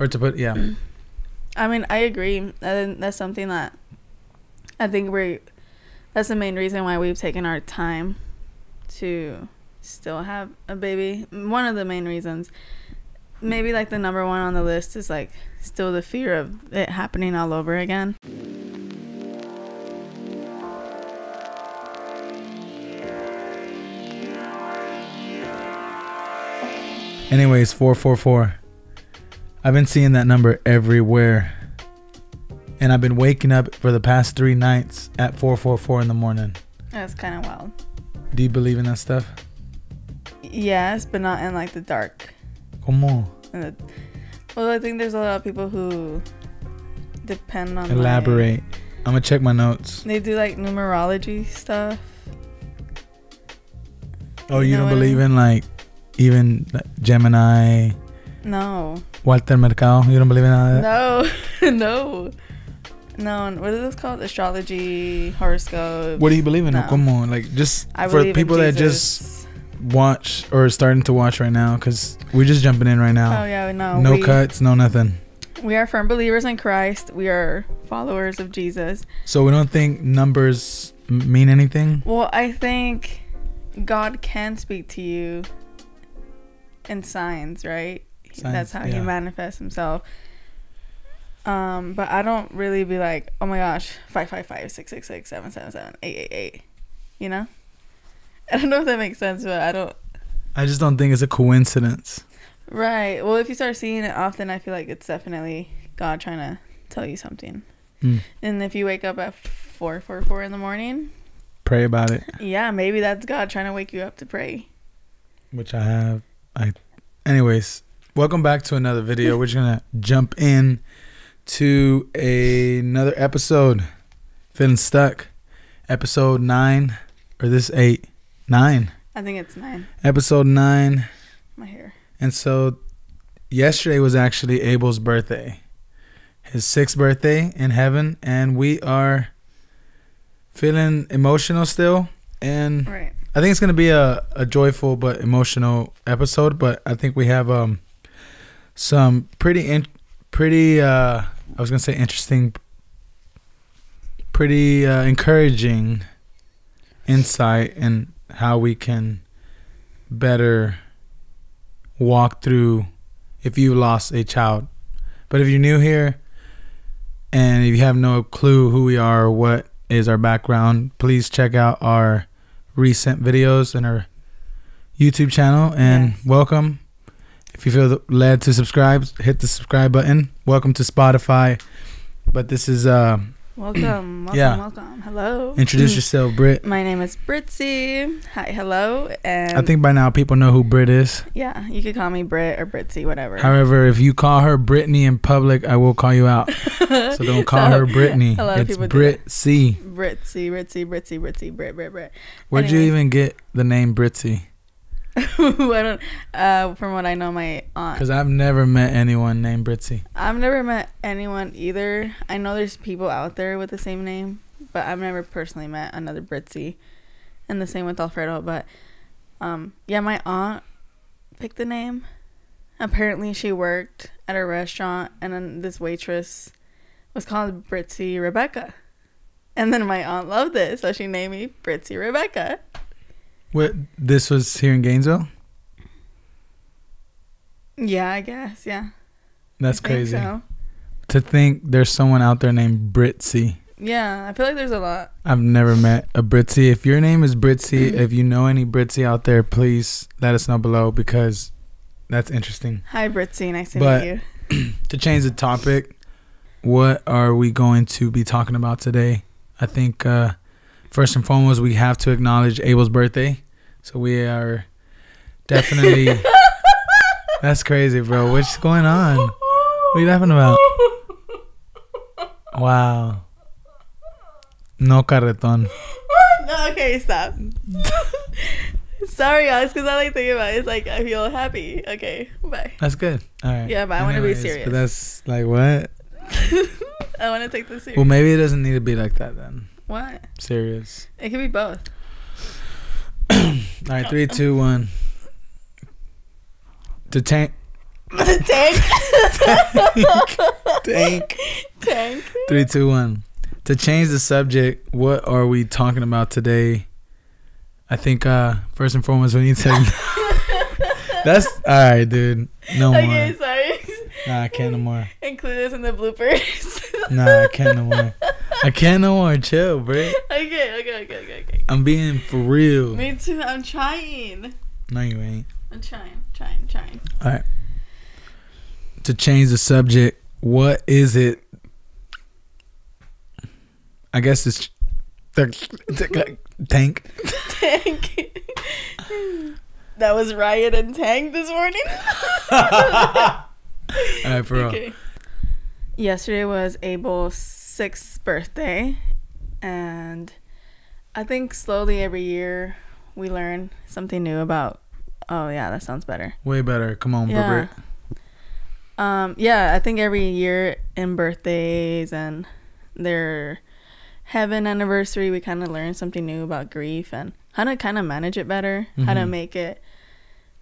Or to put, yeah. I mean, I agree. And that's something that I think that's the main reason why we've taken our time to still have a baby. One of the main reasons. Maybe like the number one on the list is like still the fear of it happening all over again. Anyways, 444. I've been seeing that number everywhere. And I've been waking up for the past 3 nights at 4:44 in the morning. That's kind of wild. Do you believe in that stuff? Yes, but not in like the dark. Como? Well, I think there's a lot of people who depend on. Elaborate. I'm gonna check my notes. They do like numerology stuff. Oh, you don't believe in like even Gemini? No. Walter Mercado? You don't believe in all that? No. No. No, what is this called? Astrology, horoscope. What do you believe in? No. Come on, like just for people that just watch or are starting to watch right now, because we're just jumping in right now. Oh yeah, no. No cuts, no nothing. We are firm believers in Christ. We are followers of Jesus. So we don't think numbers mean anything? Well, I think God can speak to you in signs, right? Science, that's how he manifests himself. But I don't really be like, oh my gosh, 555 666 777 888, you know? I don't know if that makes sense, but I just don't think it's a coincidence, right? Well, if you start seeing it often, I feel like it's definitely God trying to tell you something. And if you wake up at 4:44 in the morning, pray about it. Yeah, maybe that's God trying to wake you up to pray, which I have. Anyways, welcome back to another video. We're just gonna jump in to another episode. Feeling stuck. Episode 9, or this 8? 9. I think it's 9. Episode 9. My hair. And so yesterday was actually Abel's birthday, his 6th birthday in heaven, and we are feeling emotional still. And right. I think it's gonna be a joyful but emotional episode, but I think we have some pretty encouraging insight in how we can better walk through if you lost a child. But if you're new here and if you have no clue who we are or what is our background, please check out our recent videos and our YouTube channel. And welcome. If you feel led to subscribe, hit the subscribe button. Welcome to Spotify. But this is welcome. Hello. Introduce yourself, Britt. My name is Britzy. Hi, hello. And I think by now people know who Britt is. Yeah, you could call me Britt or Britzy, whatever. However, if you call her Brittany in public, I will call you out. So don't call her Brittany. A lot of people do. Britzy. Britzy, Britzy, Britzy, Britzy, Brit, Brit, Brit. Where'd you even get the name Britzy? From what I know, my aunt. Because I've never met anyone named Britzy. I've never met anyone either. I know there's people out there with the same name, but I've never personally met another Britzy. And the same with Alfredo. But yeah, my aunt picked the name. Apparently she worked at a restaurant, and then this waitress was called Britzy Rebecca, and then my aunt loved it, so she named me Britzy Rebecca. What, this was here in Gainesville? Yeah, I guess, yeah. That's crazy. So. To think there's someone out there named Britzy. Yeah, I feel like there's a lot. I've never met a Britzy. If your name is Britzy, if you know any Britzy out there, please let us know below, because that's interesting. Hi, Britzy. Nice to meet you. To change the topic, what are we going to be talking about today? I think... first and foremost, we have to acknowledge Abel's birthday. So we are definitely... That's crazy, bro. What's going on? What are you laughing about? Wow. No carretón. No, okay, stop. Sorry, guys, because I like thinking about it. It's like, I feel happy. Okay, bye. That's good. All right. Yeah, but I want to be serious. But that's like, what? I want to take this serious. Well, maybe it doesn't need to be like that then. What? Serious. It could be both. All right, 3, 2, 1. Tank. 3, 2, 1. To change the subject, what are we talking about today? I think first and foremost we need to. That's all right, dude. No more. Okay, sorry. Nah, I can't no more. Include this in the bloopers. Nah, I can't no more. I can't no more. Chill, bro. Okay. I'm being for real. Me too. I'm trying. No, you ain't. I'm trying. All right. To change the subject, what is it? I guess it's Tank. That was Ryan and Tank this morning. Alright, for okay. Real. Yesterday was Abel's 6th birthday, and I think slowly every year we learn something new about. Oh yeah, that sounds better. Way better. Come on, yeah. Barbara. Yeah, I think every year in birthdays and their heaven anniversary, we kind of learn something new about grief and how to kind of manage it better, mm-hmm. How to make it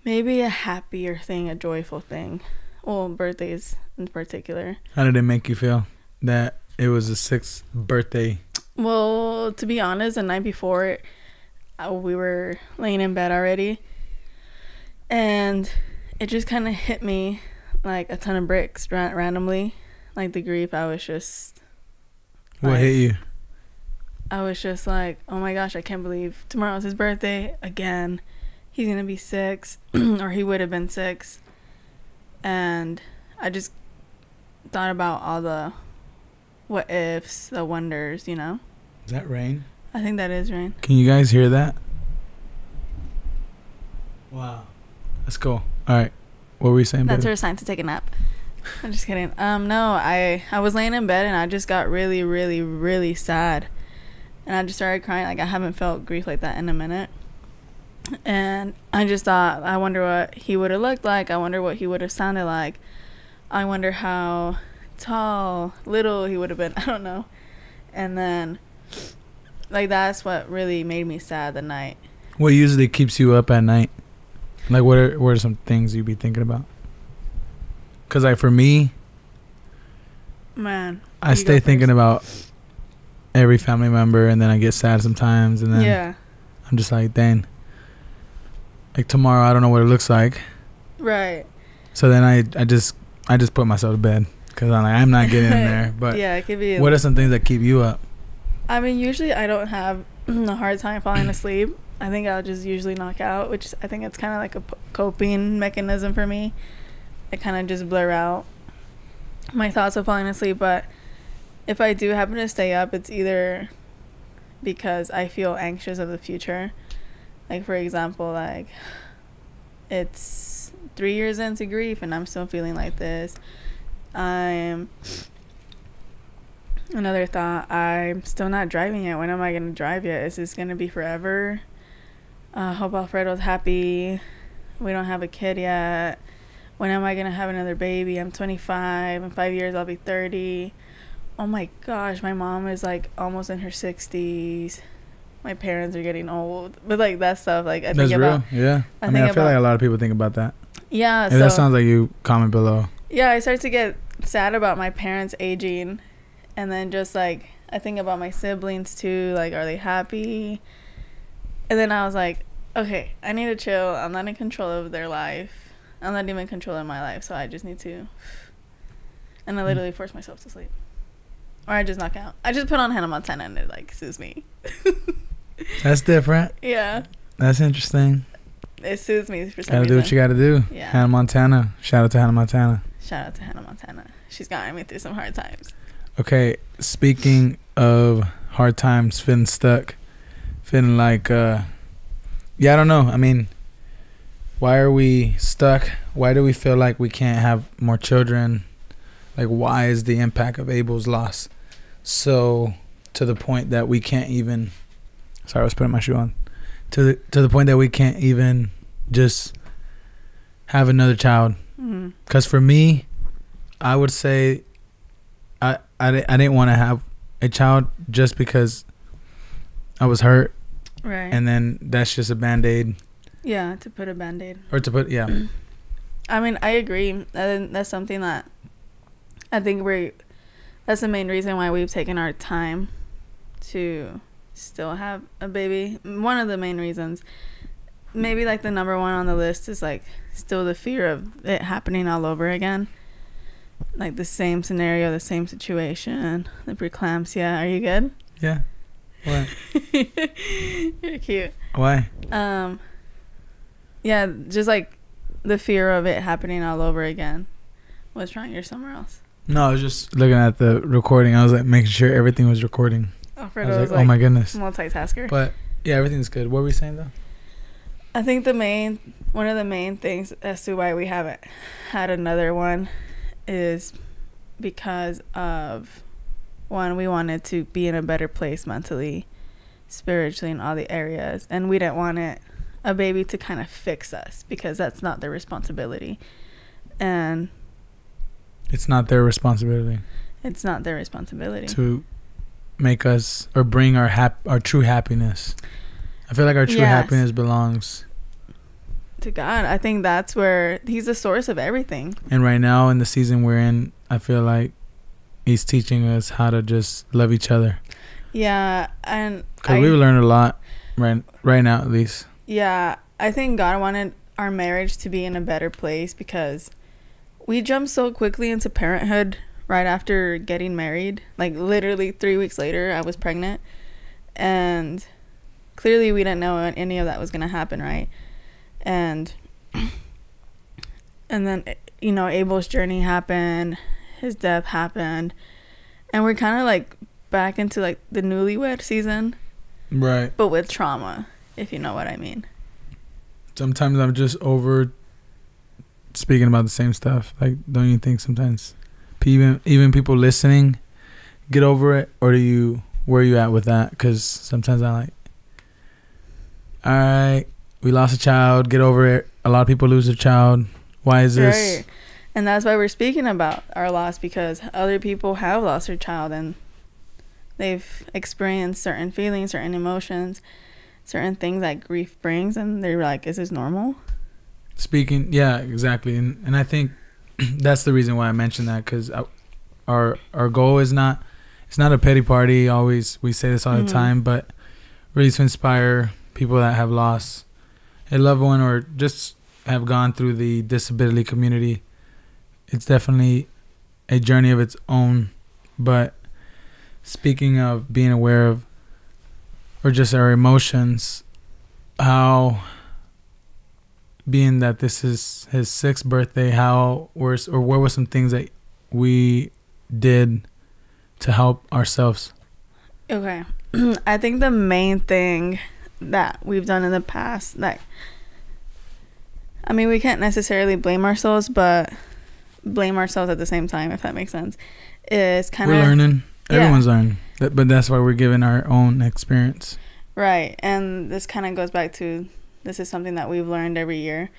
maybe a happier thing, a joyful thing. Well, birthdays in particular. How did it make you feel that it was the 6th birthday? Well, to be honest, the night before, we were laying in bed already, and it just kind of hit me like a ton of bricks randomly, like the grief. I was just like, what hit you? I was just like, oh my gosh, I can't believe tomorrow's his birthday again. He's gonna be 6 or he would have been 6. And I just thought about all the what ifs, the wonders, you know. Is that rain? I think that is rain. Can you guys hear that? Wow, that's cool. All right, what were we saying? That's her sign to take a nap. I'm just kidding. No, I was laying in bed and I just got really, really, really sad, and I just started crying. Like I haven't felt grief like that in a minute, and I just thought, I wonder what he would have looked like. I wonder what he would have sounded like. I wonder how tall, little he would have been. I don't know. And then, like that's what really made me sad the night. What usually keeps you up at night? Like, what are some things you'd be thinking about? Because, like, for me, man, I stay thinking about every family member, and then I get sad sometimes, and then yeah. I'm just like, dang. Like, tomorrow, I don't know what it looks like. Right. So then I just put myself to bed because I'm like, I'm not getting in there. But yeah, it could be. What are some things that keep you up? I mean, usually I don't have a hard time falling asleep. I think I'll just usually knock out, which I think it's kind of like a coping mechanism for me. I kind of just blur out my thoughts of falling asleep, but if I do happen to stay up, it's either because I feel anxious of the future. Like, for example, like, it's 3 years into grief and I'm still feeling like this. Another thought, I'm still not driving yet. When am I going to drive yet? Is this going to be forever? I hope Alfredo's happy. We don't have a kid yet. When am I going to have another baby? I'm 25. In 5 years, I'll be 30. Oh my gosh, my mom is like almost in her 60s. My parents are getting old. But like that stuff, like I think about. That's real, yeah. I feel like a lot of people think about that. Yeah. If that sounds like you, comment below. Yeah, I start to get sad about my parents aging. And then just like, I think about my siblings too. Like, are they happy? And then I was like, okay, I need to chill. I'm not in control of their life. I'm not even in control of my life. So I just need to. And I literally force myself to sleep. Or I just knock out. I just put on Hannah Montana and it like soothes me. That's different. Yeah. That's interesting. It soothes me for some reason. Gotta do what you gotta do. Yeah. Hannah Montana. Shout out to Hannah Montana. Shout out to Hannah Montana. She's gotten me through some hard times. Okay, speaking of hard times, feeling stuck, feeling like, yeah, I don't know. I mean, why are we stuck? Why do we feel like we can't have more children? Like, why is the impact of Abel's loss so to the point that we can't even, sorry, I was putting my shoe on, to the point that we can't even just have another child? Mm-hmm. 'Cause for me, I would say I didn't want to have a child just because I was hurt. Right. And then that's just a Band-Aid. Yeah, to put a Band-Aid. Or to put, yeah. I mean, I agree. That's something that I think that's the main reason why we've taken our time to still have a baby. One of the main reasons. Maybe, like, the number one on the list is, like, still the fear of it happening all over again. Like, the same scenario, the same situation, the preeclampsia. Are you good? Yeah. What? You're cute. Why? Yeah, just, like, the fear of it happening all over again. What's wrong? You're somewhere else. No, I was just looking at the recording. I was, like, making sure everything was recording. Alfredo was like, oh, my goodness. Multitasker. But, yeah, everything's good. What were we saying, though? I think one of the main things as to why we haven't had another one is because of, one, we wanted to be in a better place mentally, spiritually, in all the areas. And we didn't want a baby to kind of fix us, because that's not their responsibility. And it's not their responsibility. It's not their responsibility to make us or bring our true happiness. I feel like our true happiness belongs to God. I think that's where he's the source of everything. And right now in the season we're in, I feel like he's teaching us how to just love each other. Yeah. And because we've learned a lot right now, at least. Yeah. I think God wanted our marriage to be in a better place, because we jumped so quickly into parenthood right after getting married. Like, literally 3 weeks later, I was pregnant. And clearly we didn't know any of that was going to happen, right? And then, you know, Abel's journey happened, his death happened, and we're kind of like back into like the newlywed season, right? But with trauma, if you know what I mean. Sometimes I'm just over speaking about the same stuff. Like, don't you think sometimes even people listening get over it, or do you? Where are you at with that? Because sometimes I'm like, all right, we lost a child, get over it. A lot of people lose a child. Why is this? Right. And that's why we're speaking about our loss, because other people have lost their child and they've experienced certain feelings, certain emotions, certain things that grief brings, and they're like, is this normal? Speaking, yeah, exactly. And I think that's the reason why I mentioned that, because our goal is not, it's not a pity party. Always, we say this all the time, but really to inspire people that have lost a loved one or just have gone through the disability community. It's definitely a journey of its own. But speaking of being aware of, or just our emotions, how, being that this is his 6th birthday, what were some things that we did to help ourselves? Okay. I think the main thing that we've done in the past, like, I mean, we can't necessarily blame ourselves, but blame ourselves at the same time, if that makes sense, is kind of, we're learning. Yeah. Everyone's learning, but that's why we're giving our own experience, right? And this kind of goes back to, this is something that we've learned every year,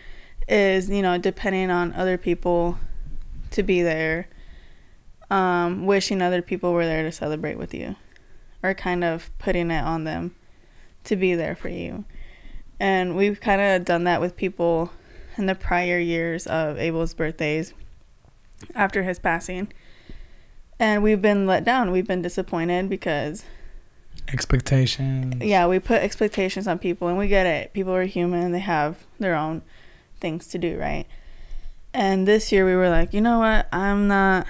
is, you know, depending on other people to be there, wishing other people were there to celebrate with you, or kind of putting it on them to be there for you. And we've kind of done that with people in the prior years of Abel's birthdays after his passing, and we've been let down, we've been disappointed, because expectations. Yeah, we put expectations on people, and we get it, people are human, they have their own things to do, right? And this year we were like, you know what, I'm not,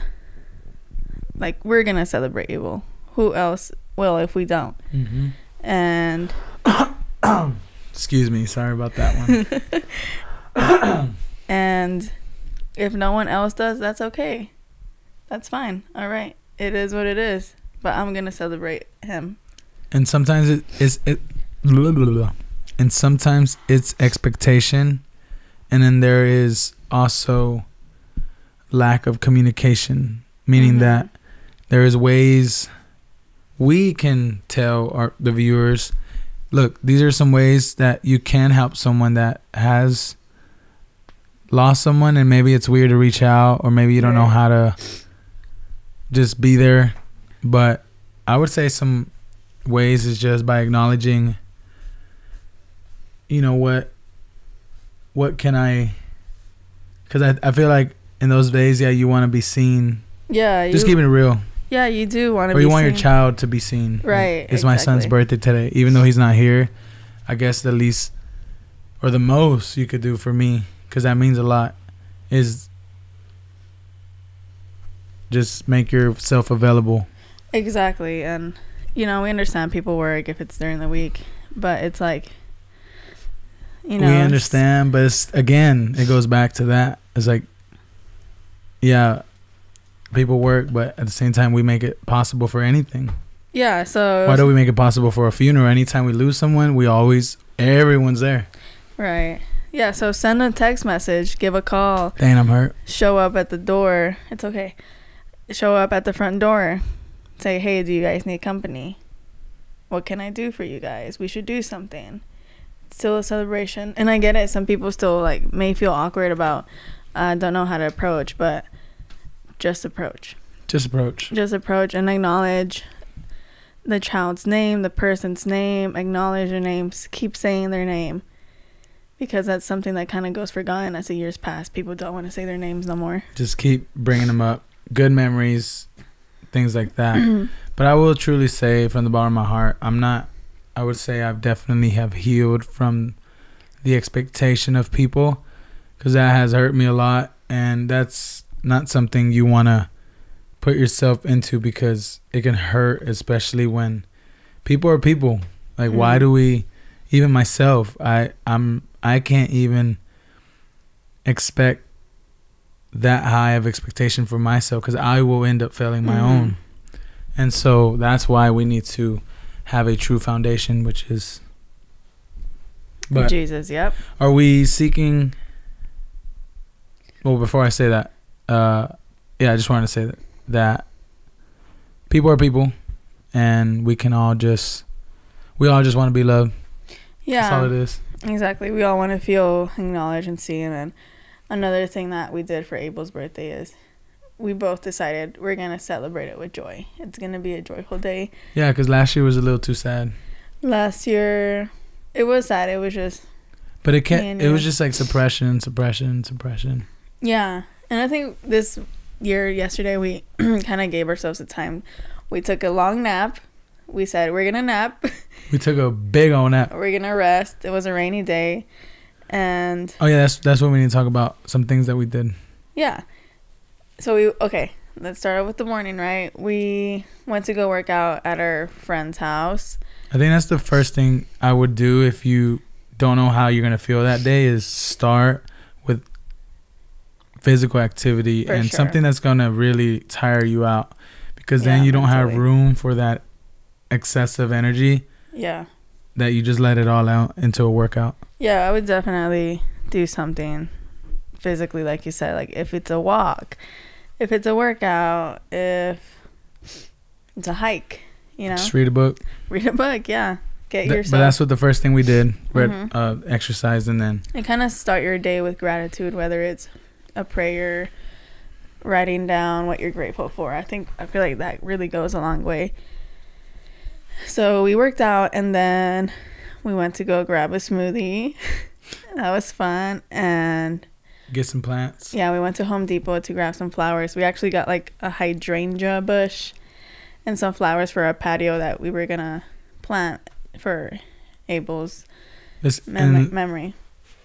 like, we're gonna celebrate Abel, who else will if we don't? And excuse me, sorry about that one. And if no one else does, that's okay, that's fine, all right, it is what it is, but I'm gonna celebrate him. And sometimes it's expectation, and then there is also lack of communication, meaning that there is ways we can tell the viewers, look, these are some ways that you can help someone that has lost someone, and maybe it's weird to reach out, or maybe you don't know how to just be there. But I would say some ways is just by acknowledging, you know, what can I Because I feel like in those days, yeah, you want to be seen. Yeah. Just keeping it real. Yeah, you do want to be seen. Or you want your child to be seen. Right. It's my son's birthday today. Even though he's not here, I guess the least or the most you could do for me, because that means a lot, is just make yourself available. Exactly. And, you know, we understand people work if it's during the week, but it's like, you know. We understand, but it's, again, it goes back to that. It's like, yeah, people work, but at the same time, we make it possible for anything. Yeah, so why don't we make it possible for a funeral? Anytime we lose someone, we always, everyone's there. Right. Yeah, so send a text message, give a call. Dang, I'm hurt. Show up at the door. It's okay. Show up at the front door. Say, hey, do you guys need company? What can I do for you guys? We should do something. It's still a celebration. And I get it. Some people still like may feel awkward about, don't know how to approach, but just approach. Just approach. Just approach and acknowledge the child's name, the person's name, acknowledge their names, keep saying their name. Because that's something that kind of goes forgotten as the years pass. People don't want to say their names no more. Just keep bringing them up. Good memories, things like that. But I will truly say from the bottom of my heart, I would say I've definitely have healed from the expectation of people, because that has hurt me a lot. And that's not something you want to put yourself into, because it can hurt, especially when people are people. Like, why do we, even myself, I can't even expect that high of expectation for myself, because I will end up failing my own. And so that's why we need to have a true foundation, which is Jesus. Yep. Are we seeking? Well, before I say that, yeah, I just wanted to say that people are people, and we all just want to be loved. Yeah, that's all it is. Exactly. We all want to feel acknowledged and seen. And another thing that we did for Abel's birthday is we both decided we're going to celebrate it with joy. It's going to be a joyful day. Yeah, because last year was a little too sad. Last year, it was sad. It was just... But it was just like suppression. Yeah. And I think this year, yesterday, we kind of gave ourselves a time. We took a long nap. We said, we're going to nap. We took a big old nap. We're going to rest. It was a rainy day. And oh, yeah, that's what we need to talk about. Some things that we did. Yeah. So let's start out with the morning, right? We went to go work out at our friend's house. I think that's the first thing I would do if you don't know how you're going to feel that day, is start with physical activity and something that's going to really tire you out, because then you don't have room for that excessive energy. Yeah. That you just let it all out into a workout. Yeah, I would definitely do something physically, like you said. Like, if it's a walk, if it's a workout, if it's a hike, you know. Just read a book. Read a book, yeah. But that's what the first thing we did. We exercised, and then and kind of start your day with gratitude, whether it's a prayer, writing down what you're grateful for. I feel like that really goes a long way. So we worked out, and then we went to go grab a smoothie. That was fun. And get some plants. Yeah, we went to Home Depot to grab some flowers. We actually got like a hydrangea bush and some flowers for our patio that we were going to plant for Abel's memory.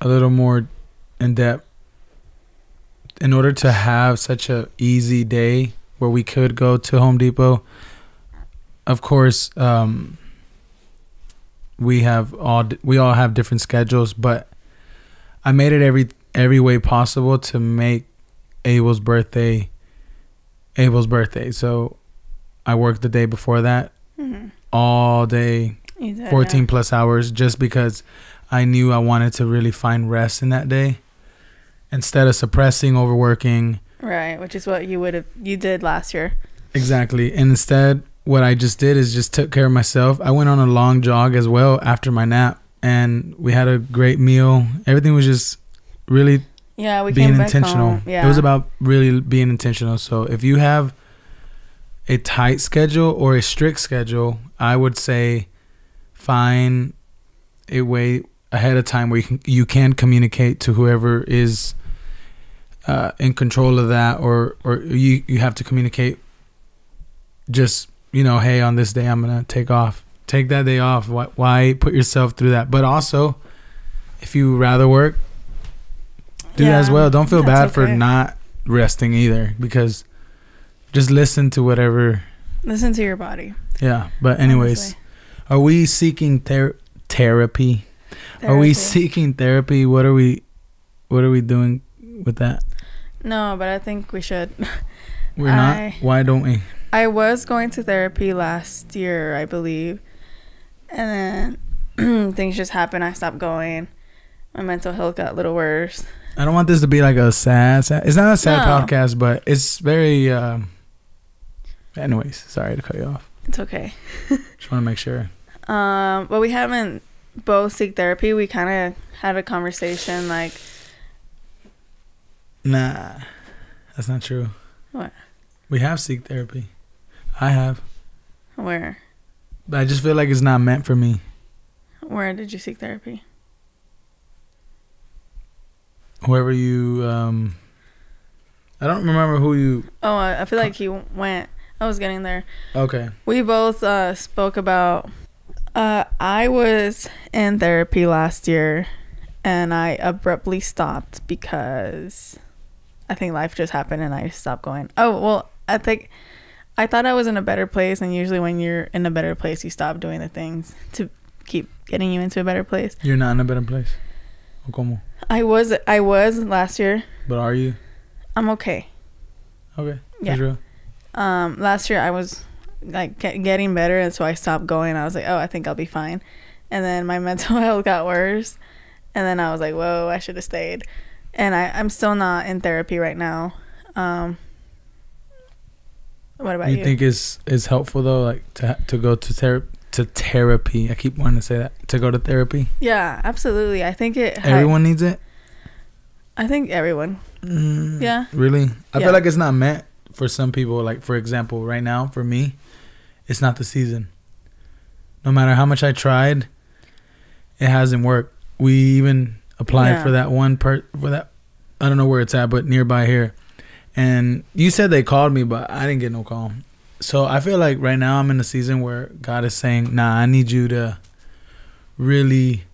A little more in depth. In order to have such an easy day where we could go to Home Depot, of course, we all have different schedules, but I made it every way possible to make Abel's birthday. So I worked the day before that all day, 14+ hours, just because I knew I wanted to really find rest in that day instead of suppressing, overworking. Right, which is what you did last year. Exactly, and instead, what I just did is just took care of myself. I went on a long jog as well after my nap, and we had a great meal. Everything was just really being intentional. Yeah. It was about really being intentional. So if you have a tight schedule or a strict schedule, I would say find a way ahead of time where you can communicate to whoever is in control of that, or you have to communicate, just, you know, hey, on this day I'm gonna take off, take that day off. Why put yourself through that? But also, if you rather work, do that as well. Don't feel bad for not resting either, because just listen to whatever. Listen to your body. Yeah. But anyways, honestly, are we seeking therapy? Are we seeking therapy? What are we doing with that? No, but I think we should. We're not? Why don't we? I was going to therapy last year, I believe. And then things just happened. I stopped going. My mental health got a little worse. I don't want this to be like a sad it's not a sad podcast, but it's very anyways, sorry to cut you off. It's okay. Just want to make sure. But we haven't both seek therapy. We kind of had a conversation like, nah, that's not true. What? We have seek therapy. I have. Where? But I just feel like it's not meant for me. Where did you seek therapy? Whoever you, I don't remember who you. Oh, I feel like he went. I was getting there. Okay. We both spoke about. I was in therapy last year, and I abruptly stopped because I think life just happened, and I stopped going. Oh well, I thought I was in a better place, and usually when you're in a better place, you stop doing the things to keep getting you into a better place. You're not in a better place. ¿Cómo? I was last year. But are you? I'm okay. Okay. Yeah. Israel. Last year I was like getting better, and so I stopped going. I was like, oh, I think I'll be fine. And then my mental health got worse, and then I was like, whoa, I should have stayed. And I'm still not in therapy right now. What about you? You think it's helpful though, like to go to therapy? To therapy. I keep wanting to say that. To go to therapy. Yeah, absolutely. I think everyone needs it. I think everyone. Yeah. Really? I feel like it's not meant for some people. Like, for example, right now, for me, it's not the season. No matter how much I tried, it hasn't worked. We even applied for that one for that. I don't know where it's at, but nearby here. And you said they called me, but I didn't get no call. So I feel like right now I'm in a season where God is saying, nah, I need you to really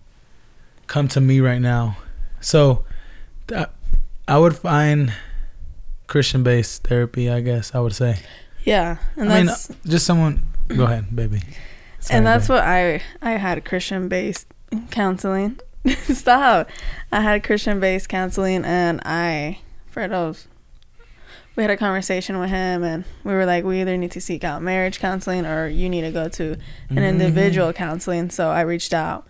come to me right now. So I would find Christian-based therapy, I guess I would say. Yeah. And I mean, just someone. Go ahead, baby. Sorry, and that's what I had Christian-based counseling. Stop. I had Christian-based counseling, and we had a conversation with him, and we were like, we either need to seek out marriage counseling, or you need to go to an individual counseling. So I reached out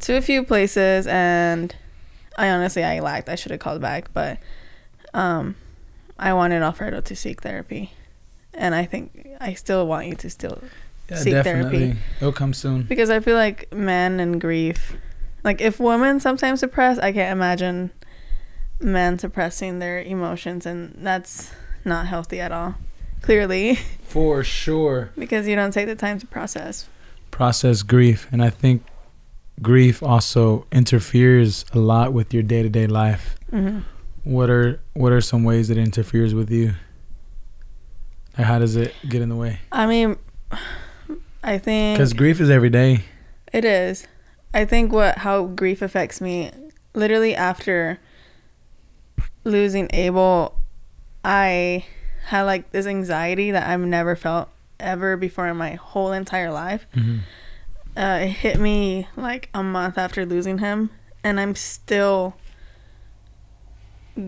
to a few places, and I honestly lacked. I should have called back, but I wanted Alfredo to seek therapy, and I think I still want you to seek therapy. It'll come soon, because I feel like men and grief, like if women sometimes suppress, I can't imagine men suppressing their emotions, and that's not healthy at all, clearly, for sure, because you don't take the time to process grief. And I think grief also interferes a lot with your day-to-day life. What are some ways that it interferes with you? Like, how does it get in the way? I mean, I think because grief is every day. It is. I think how grief affects me, literally after losing Abel, I had like this anxiety that I've never felt ever before in my whole entire life. It hit me like a month after losing him, and I'm still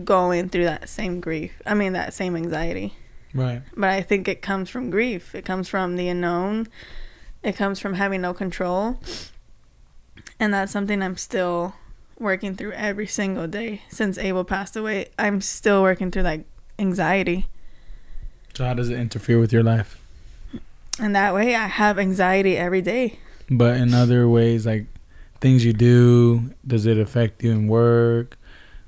going through that same grief. I mean, that same anxiety. Right. But I think it comes from grief. It comes from the unknown. It comes from having no control. And that's something I'm still working through every single day since Abel passed away. I'm still working through like anxiety. So how does it interfere with your life? And that way I have anxiety every day. But in other ways, like things you do, does it affect you in work?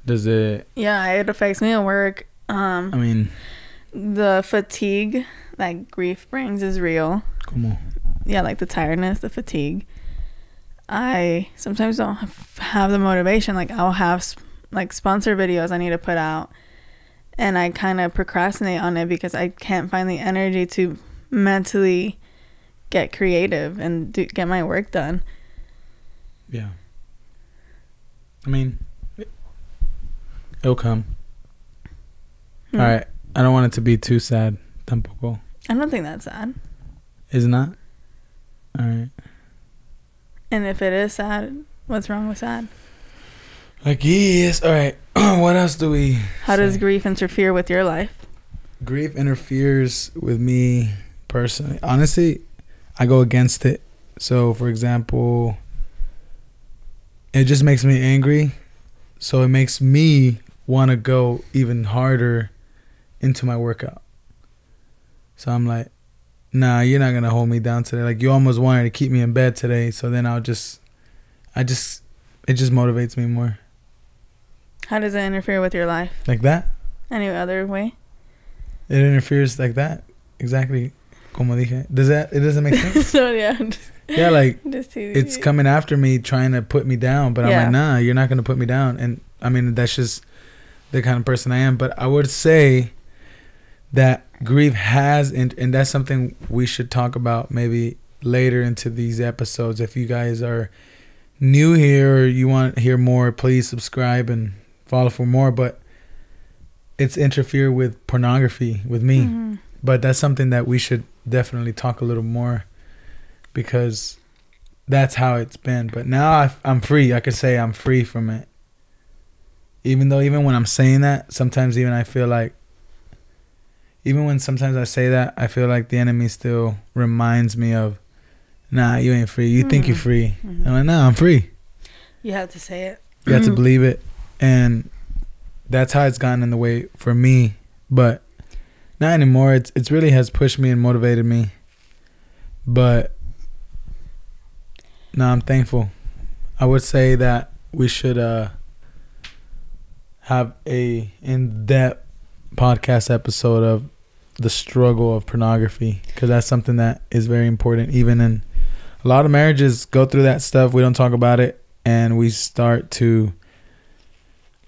Does it? Yeah, it affects me in work. I mean, the fatigue that grief brings is real. Come on. Yeah, like the tiredness, the fatigue. I sometimes don't have the motivation. Like, I'll have like sponsor videos I need to put out, and I kind of procrastinate on it because I can't find the energy to mentally get creative and get my work done. Yeah. I mean, it'll come. All right. I don't want it to be too sad. Tampoco. I don't think that's sad. Is it not? All right. And if it is sad, what's wrong with sad? I guess. All right. What else do we How say? Does grief interfere with your life? Grief interferes with me personally. Honestly, I go against it. So, for example, it just makes me angry. So it makes me want to go even harder into my workout. So I'm like, nah, you're not going to hold me down today. Like, you almost wanted to keep me in bed today. So then I'll just, it just motivates me more. How does it interfere with your life? Like that? Any other way? It interferes like that. Exactly. Como dije. It doesn't make sense? So, yeah. Yeah, like, it's coming after me trying to put me down. But yeah. I'm like, nah, you're not going to put me down. And, I mean, that's just the kind of person I am. But I would say that grief has, and that's something we should talk about maybe later into these episodes. If you guys are new here or you want to hear more, please subscribe and follow for more. But it's interfere with pornography with me. Mm-hmm. But that's something that we should definitely talk a little more, because that's how it's been. But now I'm free. I could say I'm free from it. Even though, even when I'm saying that, sometimes even I feel like, even when sometimes I say that, I feel like the enemy still reminds me of, nah, you ain't free. You think you're free. Mm-hmm. I'm like, nah, I'm free. You have to say it. You have to believe it. And that's how it's gotten in the way for me. But not anymore. It's really has pushed me and motivated me. But no, I'm thankful. I would say that we should have a in-depth podcast episode of the struggle of pornography, because that's something that is very important. Even in a lot of marriages go through that stuff. We don't talk about it, and we start to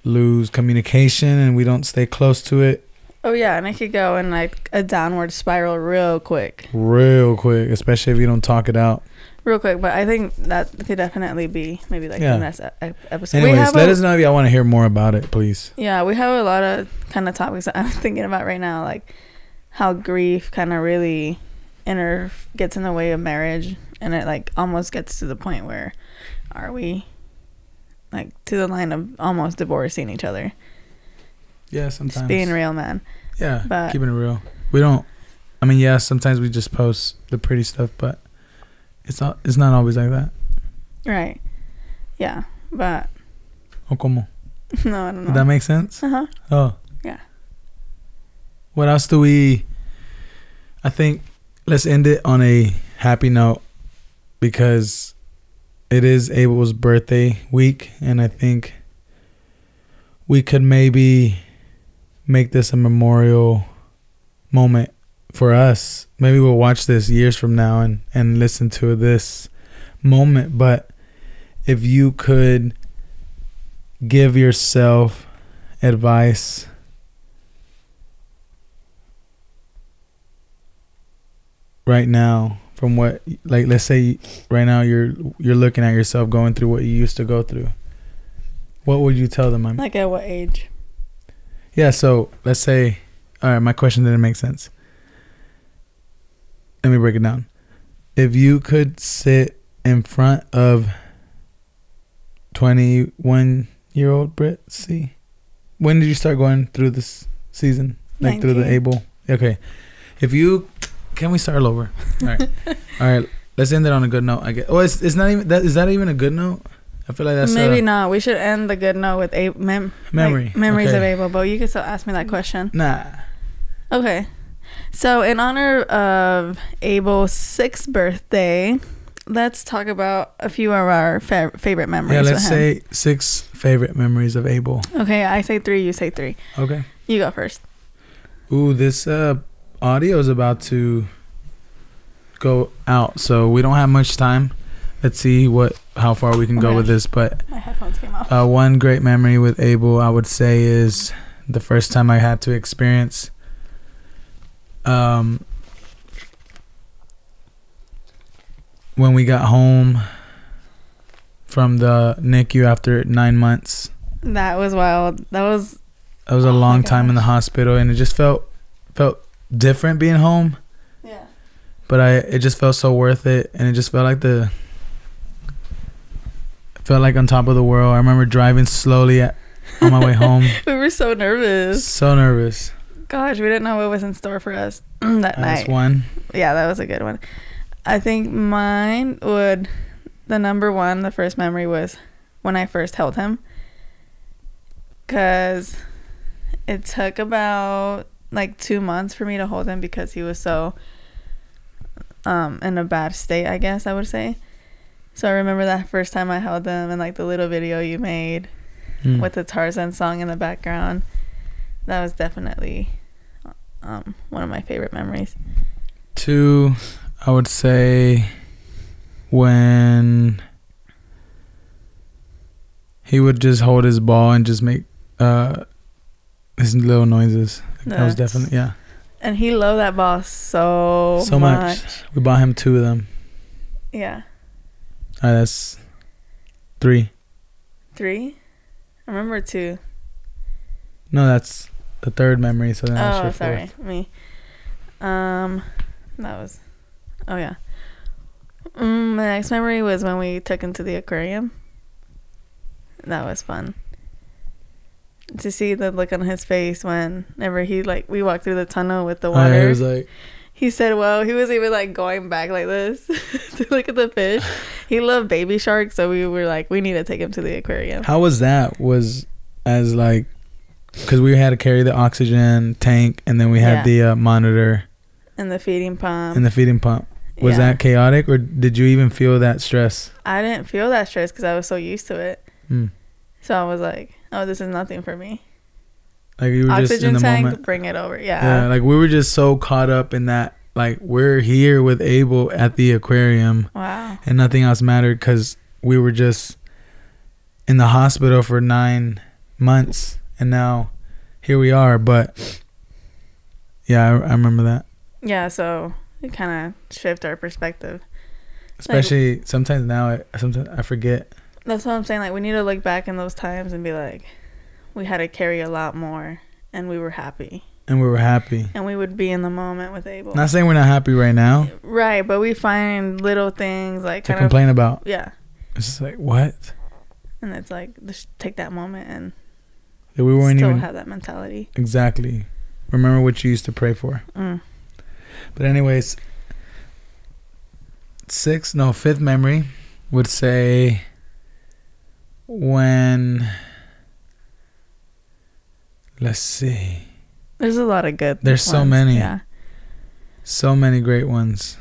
lose communication, and we don't stay close to it. Oh yeah, and it could go in like a downward spiral real quick, especially if you don't talk it out real quick. But I think that could definitely be maybe like the next episode. Anyways, let us know if y'all want to hear more about it, please. Yeah, we have a lot of kind of topics that I'm thinking about right now, like how grief kind of really gets in the way of marriage, and it like almost gets to the point where are we like to the line of almost divorcing each other. Yeah, sometimes. Just being real, man. Yeah, but keeping it real. We don't, I mean, yeah, sometimes we just post the pretty stuff, but it's not always like that. Right. Yeah, but. O como? No, I don't know. Did that make sense? Uh-huh. Oh. Yeah. What else do we, I think, let's end it on a happy note, because it is Abel's birthday week, and I think we could maybe make this a memorial moment for us. Maybe we'll watch this years from now and listen to this moment. But if you could give yourself advice right now from what, like, let's say right now you're looking at yourself going through what you used to go through, what would you tell them? Like, at what age? Yeah, so let's say, all right, my question didn't make sense. Let me break it down. If you could sit in front of 21-year-old Brit, see, when did you start going through this season? Like 19. Through the Abel? Okay. If you, can we start all over? All right. All right. Let's end it on a good note, I guess. Oh, it's not even, that, is that even a good note? I feel like that's maybe not. We should end the good note with a memory. Like, memories of Abel, but you can still ask me that question. Nah. Okay. So in honor of Abel's 6th birthday, let's talk about a few of our favorite memories. Yeah, let's say 6 favorite memories of Abel. Okay, I say 3, you say 3. Okay. You go first. Ooh, this audio is about to go out, so we don't have much time. Let's see how far we can go with this, but my headphones came off. One great memory with Abel, I would say, is the first time I had to experience. When we got home from the NICU after 9 months. That was wild. That was a long time in the hospital, and it just felt different being home. Yeah. But it just felt so worth it, and it just felt like on top of the world. I remember driving slowly on my way home. We were so nervous. So nervous. Gosh, we didn't know what was in store for us that night. That's one. Yeah, that was a good one. I think mine would, the first memory was when I first held him. Because it took about like 2 months for me to hold him because he was so in a bad state, I guess I would say. So I remember that first time I held him, and like the little video you made with the Tarzan song in the background. That was definitely one of my favorite memories. Two, I would say when he would just hold his ball and just make his little noises. That was definitely, yeah. And he loved that ball so much. We bought him 2 of them. Yeah. All right, that's 3. 3? I remember 2. No, that's the third memory. So then that's your fourth. Sorry, me. That was. Oh yeah. My next memory was when we took him to the aquarium. That was fun. To see the look on his face whenever he we walked through the tunnel with the water. He was like. He said, well, he was even like going back like this to look at the fish. He loved baby sharks, so we were like, we need to take him to the aquarium. How was that? Because we had to carry the oxygen tank, and then we had the monitor. And the feeding pump. Was that chaotic, or did you even feel that stress? I didn't feel that stress because I was so used to it. So I was like, oh, this is nothing for me. Like you were oxygen just in the tank, moment. Bring it over. Yeah. Like we were just so caught up in that. Like we're here with Abel at the aquarium. Wow. And nothing else mattered because we were just in the hospital for 9 months, and now here we are. But yeah, I remember that. Yeah. So it kind of shifted our perspective. Especially sometimes now. Sometimes I forget. That's what I'm saying. Like we need to look back in those times and be like. We had to carry a lot more, and we were happy. And we would be in the moment with Abel. Not saying we're not happy right now. Right, but we find little things like to complain about. Yeah. It's just like, what? And it's like, just take that moment and we weren't still have that mentality. Exactly. Remember what you used to pray for. But anyways, fifth memory would say when... Let's see. There's a lot of good ones. There's so many. Yeah. So many great ones.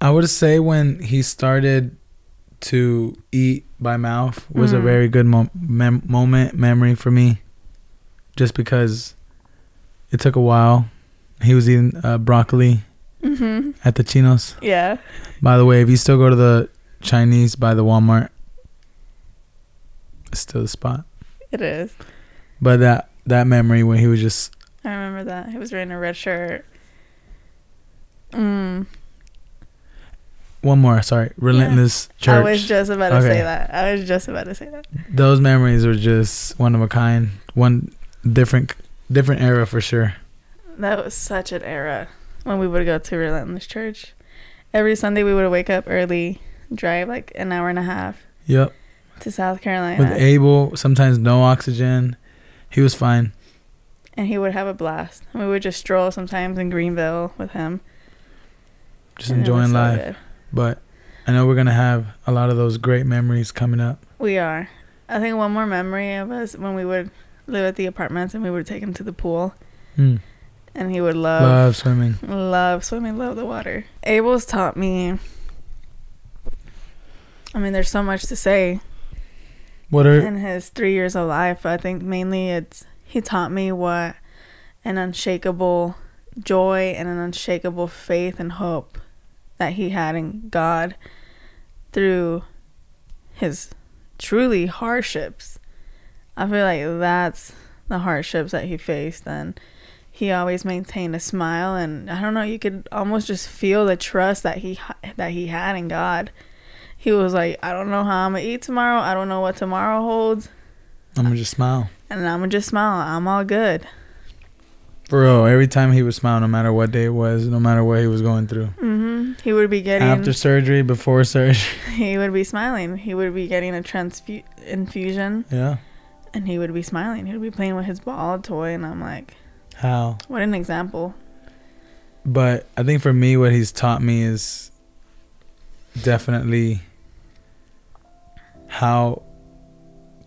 I would say when he started to eat by mouth was a very good memory for me. Just because it took a while. He was eating broccoli at the Chinos. Yeah. By the way, if you still go to the Chinese by the Walmart, it's still the spot. It is. But that memory when he was just... I remember that. He was wearing a red shirt. One more, sorry. Relentless Church. I was just about to say that. Those memories were just one of a kind. One different era for sure. That was such an era when we would go to Relentless Church. Every Sunday we would wake up early, drive like an hour and a half. Yep. To South Carolina with Abel, sometimes no oxygen. He was fine, and he would have a blast. We would just stroll sometimes in Greenville with him, just enjoying life. So but I know we're gonna have a lot of those great memories coming up. We are. I think one more memory of us when we would live at the apartments, and we would take him to the pool, and he would love swimming, love the water. Abel's taught me. I mean, there's so much to say. In his 3 years of life, I think mainly he taught me what an unshakable joy and an unshakable faith and hope that he had in God through his truly hardships. I feel like that's the hardships that he faced. And he always maintained a smile, and I don't know, you could almost just feel the trust that he had in God. He was like, I don't know how I'm gonna eat tomorrow. I don't know what tomorrow holds. I'm gonna just smile. And I'm gonna just smile. I'm all good. Bro, every time he would smile, no matter what day it was, no matter what he was going through. Mm-hmm. He would be getting... After surgery, before surgery. He would be smiling. He would be getting a infusion. Yeah. And he would be smiling. He would be playing with his ball toy, and I'm like... How? What an example. But I think for me, what he's taught me is definitely how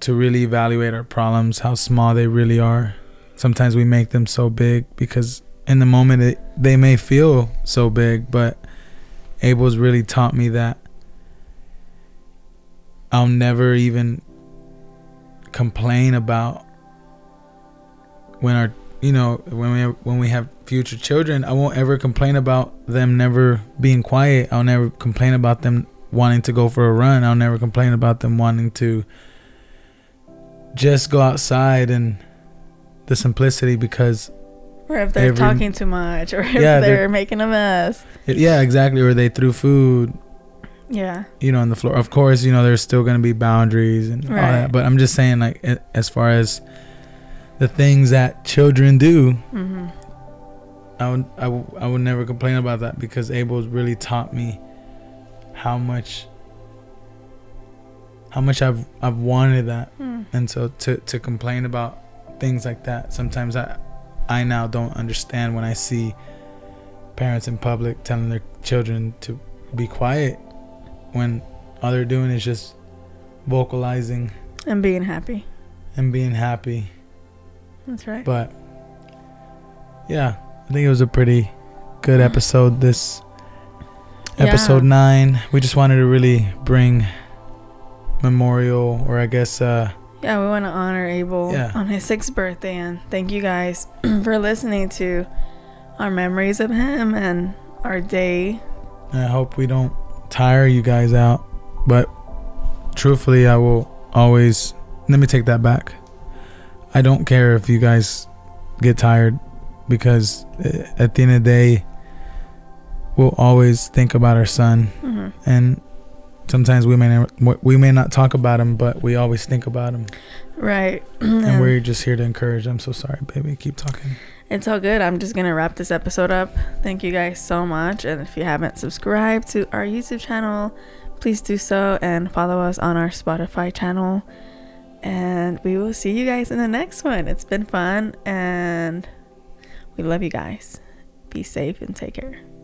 to really evaluate our problems, how small they really are. Sometimes we make them so big because in the moment they may feel so big, but Abel's really taught me that I'll never even complain about when our, you know, when we have future children, I won't ever complain about them never being quiet. I'll never complain about them wanting to go for a run. I'll never complain about them wanting to just go outside and the simplicity, because or if they're talking too much, or if they're making a mess, exactly, or they threw food, on the floor. Of course, there's still going to be boundaries and all that, but I'm just saying, like, as far as the things that children do, mm-hmm. I would never complain about that, because Abel's really taught me how much I've wanted that. And so to complain about things like that, sometimes I now don't understand when I see parents in public telling their children to be quiet when all they're doing is just vocalizing and being happy. That's right. But yeah, I think it was a pretty good episode, this episode 9. We just wanted to really bring memorial, or I guess we want to honor Abel on his 6th birthday, and thank you guys for listening to our memories of him and our day. I hope we don't tire you guys out, but truthfully, I will always... Let me take that back. I don't care if you guys get tired, because at the end of the day, we'll always think about our son, mm-hmm. and... Sometimes we may not talk about him, but we always think about him. Right. And we're just here to encourage. I'm so sorry, baby. Keep talking. It's all good. I'm just going to wrap this episode up. Thank you guys so much. And if you haven't subscribed to our YouTube channel, please do so, and follow us on our Spotify channel. And we will see you guys in the next one. It's been fun, and we love you guys. Be safe and take care.